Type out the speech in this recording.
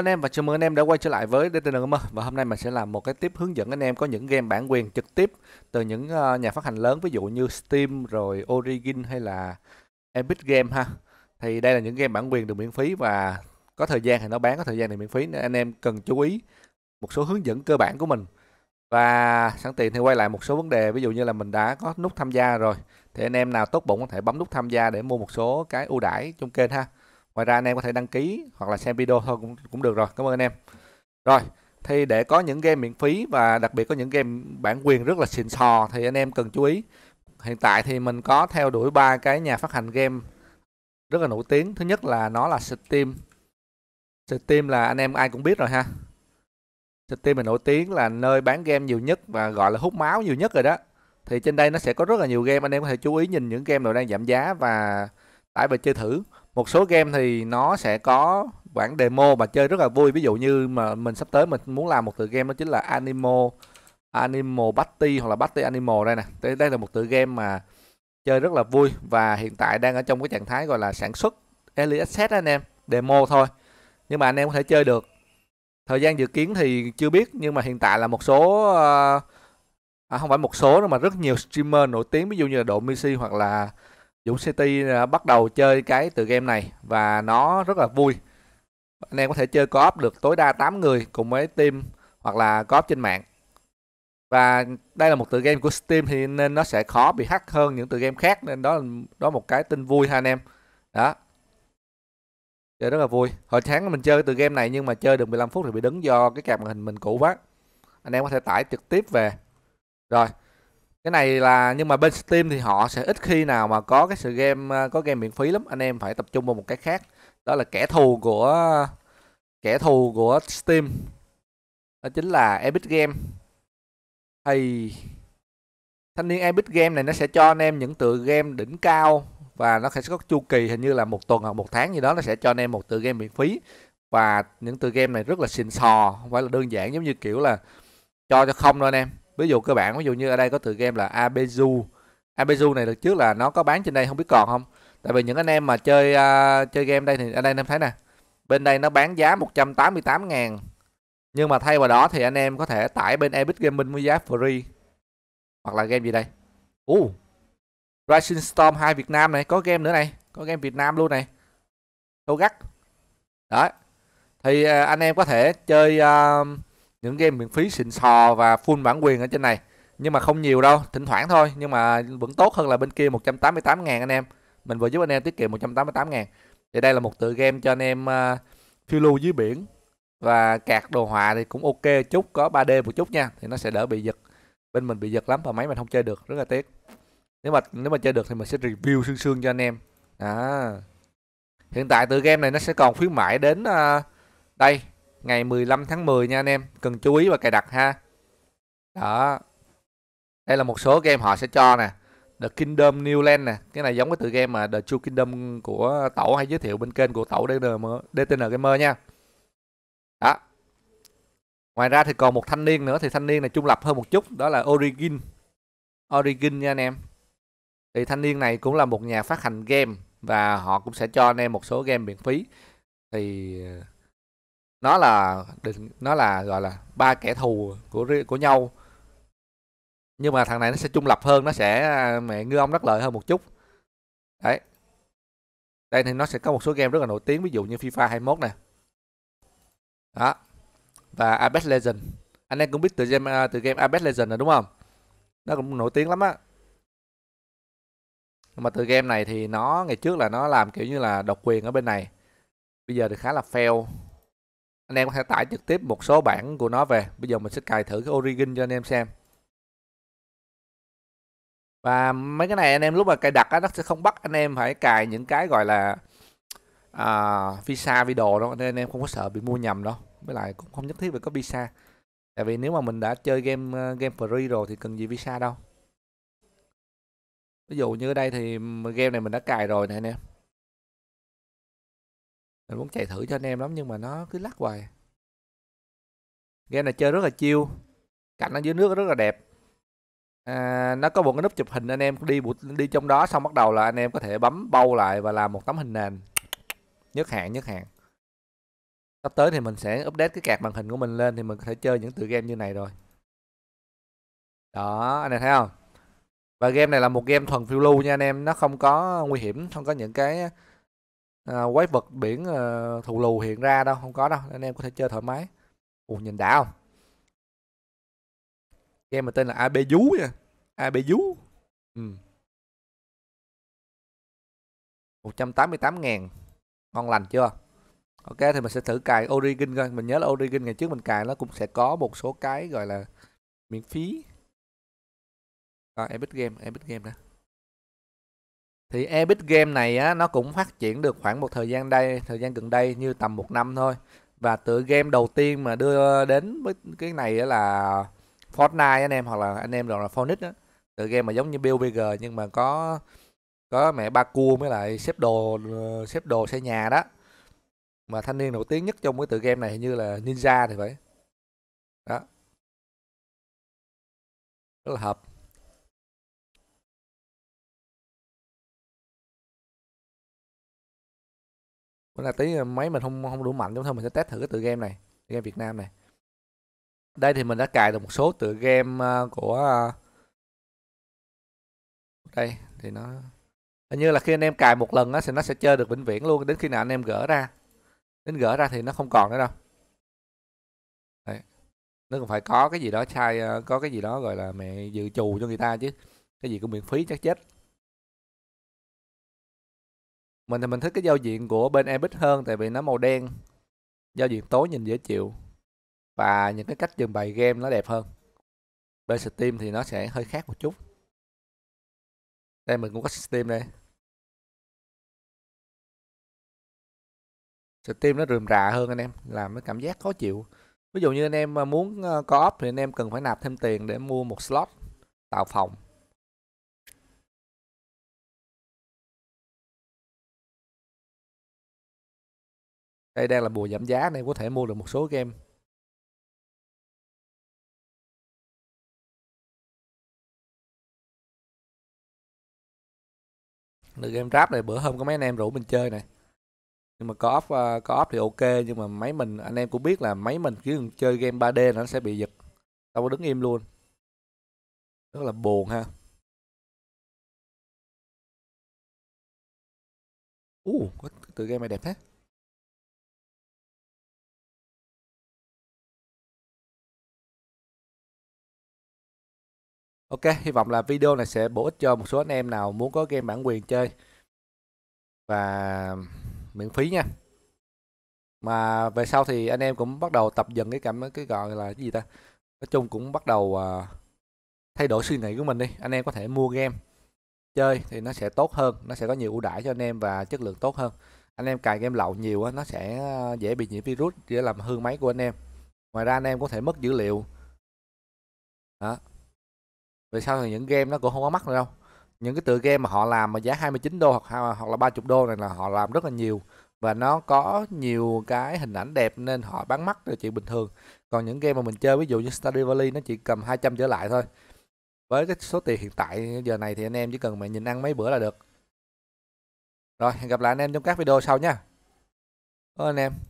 anh em và chào mừng anh em đã quay trở lại với DTN Gamer. Và hôm nay mình sẽ làm một cái tiếp hướng dẫn anh em có những game bản quyền trực tiếp từ những nhà phát hành lớn, ví dụ như Steam rồi Origin hay là Epic Games ha. Thì đây là những game bản quyền được miễn phí và có thời gian thì nó bán, có thời gian thì miễn phí, nên anh em cần chú ý một số hướng dẫn cơ bản của mình. Và sẵn tiện thì quay lại một số vấn đề, ví dụ như là mình đã có nút tham gia rồi thì anh em nào tốt bụng có thể bấm nút tham gia để mua một số cái ưu đãi trong kênh ha. Ngoài ra anh em có thể đăng ký hoặc là xem video thôi cũng được rồi. Cảm ơn anh em. Rồi, thì để có những game miễn phí và đặc biệt có những game bản quyền rất là xịn sò thì anh em cần chú ý. Hiện tại thì mình có theo đuổi ba cái nhà phát hành game rất là nổi tiếng. Thứ nhất là nó là Steam. Steam là anh em ai cũng biết rồi ha. Steam mình nổi tiếng là nơi bán game nhiều nhất và gọi là hút máu nhiều nhất rồi đó. Thì trên đây nó sẽ có rất là nhiều game, anh em có thể chú ý nhìn những game nào đang giảm giá và tải về chơi thử. Một số game thì nó sẽ có bản demo mà chơi rất là vui. Ví dụ như mà mình sắp tới mình muốn làm một tựa game, đó chính là Animal Party hoặc là Party Animal đây nè. Đây là một tựa game mà chơi rất là vui và hiện tại đang ở trong cái trạng thái gọi là sản xuất early access đó anh em, demo thôi. Nhưng mà anh em có thể chơi được. Thời gian dự kiến thì chưa biết, nhưng mà hiện tại là một số không phải một số nữa mà rất nhiều streamer nổi tiếng, ví dụ như là Độ Mixi hoặc là Dũng City bắt đầu chơi cái tựa game này và nó rất là vui. Anh em có thể chơi co-op được tối đa 8 người cùng với team hoặc là co-op trên mạng. Và đây là một tựa game của Steam thì nên nó sẽ khó bị hack hơn những tựa game khác, nên đó là một cái tin vui ha anh em. Đó. Chơi rất là vui. Hồi sáng mình chơi tựa game này nhưng mà chơi được 15 phút thì bị đứng do cái card màn hình mình cũ quá. Anh em có thể tải trực tiếp về. Rồi. Cái này là, nhưng mà bên Steam thì họ sẽ ít khi nào mà có cái sự game, có game miễn phí lắm. Anh em phải tập trung vào một cái khác. Đó là kẻ thù của Steam. Đó chính là Epic Games. Thì thanh niên Epic Games này nó sẽ cho anh em những tựa game đỉnh cao và nó sẽ có chu kỳ hình như là một tuần hoặc một tháng gì đó, nó sẽ cho anh em một tựa game miễn phí. Và những tựa game này rất là xịn sò, không phải là đơn giản giống như kiểu là cho không đâu anh em. Ví dụ cơ bản, ví dụ như ở đây có tựa game là ABZươABZươnày được trước là nó có bán trên đây, không biết còn không. Tại vì những anh em mà chơi chơi game đây thì ở đây anh em thấy nè. Bên đây nó bán giá 188.000. Nhưng mà thay vào đó thì anh em có thể tải bên Epic Gaming với giá free. Hoặc là game gì đây? Rising Storm 2 Việt Nam này, có game nữa này, có game Việt Nam luôn này. Tô gắt. Đó. Thì anh em có thể chơi những game miễn phí xịn sò và full bản quyền ở trên này. Nhưng mà không nhiều đâu, thỉnh thoảng thôi. Nhưng mà vẫn tốt hơn là bên kia 188.000 anh em. Mình vừa giúp anh em tiết kiệm 188.000. Thì đây là một tựa game cho anh em phiêu lưu dưới biển. Và cạc đồ họa thì cũng ok chút, có 3D một chút nha. Thì nó sẽ đỡ bị giật. Bên mình bị giật lắm và máy mình không chơi được, rất là tiếc. Nếu mà chơi được thì mình sẽ review sương cho anh em. Đó. Hiện tại tựa game này nó sẽ còn khuyến mãi đến đây ngày 15 tháng 10 nha anh em, cần chú ý và cài đặt ha. Đó. Đây là một số game họ sẽ cho nè. The Kingdom New Land nè, cái này giống cái tựa game mà The True Kingdom của Tẩu hay giới thiệu bên kênh của Tẩu DTN Gamer nha. Đó. Ngoài ra thì còn một thanh niên nữa, thì thanh niên này trung lập hơn một chút, đó là Origin nha anh em. Thì thanh niên này cũng là một nhà phát hành game và họ cũng sẽ cho anh em một số game miễn phí. Thì nó là gọi là ba kẻ thù của nhau, nhưng mà thằng này nó sẽ trung lập hơn, nó sẽ mẹ ngư ông đắc lợi hơn một chút đấy. Đây thì nó sẽ có một số game rất là nổi tiếng, ví dụ như FIFA 21 nè, đó, và Apex Legend. Anh em cũng biết từ game Apex Legend rồi đúng không, nó cũng nổi tiếng lắm á. Mà từ game này thì nó ngày trước là nó làm kiểu như là độc quyền ở bên này, bây giờ thì khá là fail. Anh em có thể tải trực tiếp một số bản của nó về. Bây giờ mình sẽ cài thử cái Origin cho anh em xem. Và mấy cái này anh em lúc mà cài đặt á, nó sẽ không bắt anh em phải cài những cái gọi là visa video đâu, nên anh em không có sợ bị mua nhầm đâu. Với lại cũng không nhất thiết phải có visa. Tại vì nếu mà mình đã chơi game free rồi thì cần gì visa đâu. Ví dụ như ở đây thì game này mình đã cài rồi nè anh em. Mình muốn chạy thử cho anh em lắm nhưng mà nó cứ lắc hoài. Game này chơi rất là chill. Cảnh ở dưới nước rất là đẹp. Nó có một cái nút chụp hình, anh em đi trong đó xong bắt đầu là anh em có thể bấm bâu lại và làm một tấm hình nền. Nhất hạn. Sắp tới thì mình sẽ update cái card màn hình của mình lên thì mình có thể chơi những tựa game như này rồi. Đó, anh này thấy không? Và game này là một game thuần phiêu lưu nha anh em, nó không có nguy hiểm, không có những cái quái vật biển thù lù hiện ra đâu, không có đâu, anh em có thể chơi thoải mái. Ủa nhìn đã không? Game mà tên là ABZÜ nha, ABZÜ. 188.000, ngon lành chưa? Ok thì mình sẽ thử cài Origin coi, mình nhớ là Origin ngày trước mình cài nó cũng sẽ có một số cái gọi là miễn phí. Epic Game đó. Thì Epic Game này á, nó cũng phát triển được khoảng một thời gian gần đây như tầm một năm thôi. Và tựa game đầu tiên mà đưa đến với cái này là Fortnite anh em, hoặc là anh em gọi là Fortnite á. Tựa game mà giống như PUBG nhưng mà có mẹ ba cua với lại xếp đồ xây nhà đó. Mà thanh niên nổi tiếng nhất trong cái tựa game này hình như là Ninja thì phải. Đó. Rất là hợp. Là tí máy mình không đủ mạnh, chúng thôi mình sẽ test thử cái tựa game này, tựa game Việt Nam này. Đây thì mình đã cài được một số tựa game của đây thì nó hình như là khi anh em cài một lần á thì nó sẽ chơi được vĩnh viễn luôn đến khi nào anh em gỡ ra thì nó không còn nữa đâu. Đấy. Nó cũng phải có cái gì đó sai, có cái gì đó gọi là mẹ dự trù cho người ta chứ, cái gì cũng miễn phí chắc chết. Mình thì mình thích cái giao diện của bên Epic hơn, tại vì nó màu đen, giao diện tối nhìn dễ chịu và những cái cách trình bày game nó đẹp hơn. Bên Steam thì nó sẽ hơi khác một chút. Đây mình cũng có Steam đây. Steam nó rườm rà hơn anh em, làm nó cảm giác khó chịu. Ví dụ như anh em muốn co-op thì anh em cần phải nạp thêm tiền để mua một slot tạo phòng. Đây đang là mùa giảm giá nên có thể mua được một số game. Được game rap này, bữa hôm có mấy anh em rủ mình chơi này. Nhưng mà co-op thì ok, nhưng mà máy mình, anh em cũng biết là máy mình cứ chơi game 3D nó sẽ bị giật. Tao đứng im luôn. Rất là buồn ha. Có tựa game này đẹp thế. Ok, hy vọng là video này sẽ bổ ích cho một số anh em nào muốn có game bản quyền chơi và miễn phí nha. Mà về sau thì anh em cũng bắt đầu tập dần cái gọi là cái gì ta. Nói chung cũng bắt đầu thay đổi suy nghĩ của mình đi. Anh em có thể mua game chơi thì nó sẽ tốt hơn, nó sẽ có nhiều ưu đãi cho anh em và chất lượng tốt hơn. Anh em cài game lậu nhiều á, nó sẽ dễ bị nhiễm virus, dễ làm hư máy của anh em. Ngoài ra anh em có thể mất dữ liệu. Đó. Về sau thì những game nó cũng không có mắc nữa đâu. Những cái tựa game mà họ làm mà giá 29 đô hoặc là 30 đô này là họ làm rất là nhiều. Và nó có nhiều cái hình ảnh đẹp nên họ bán mắc là chuyện bình thường. Còn những game mà mình chơi ví dụ như Stardew Valley nó chỉ cầm 200 trở lại thôi. Với cái số tiền hiện tại giờ này thì anh em chỉ cần mẹ nhìn ăn mấy bữa là được. Rồi hẹn gặp lại anh em trong các video sau nha. Cảm ơn anh em.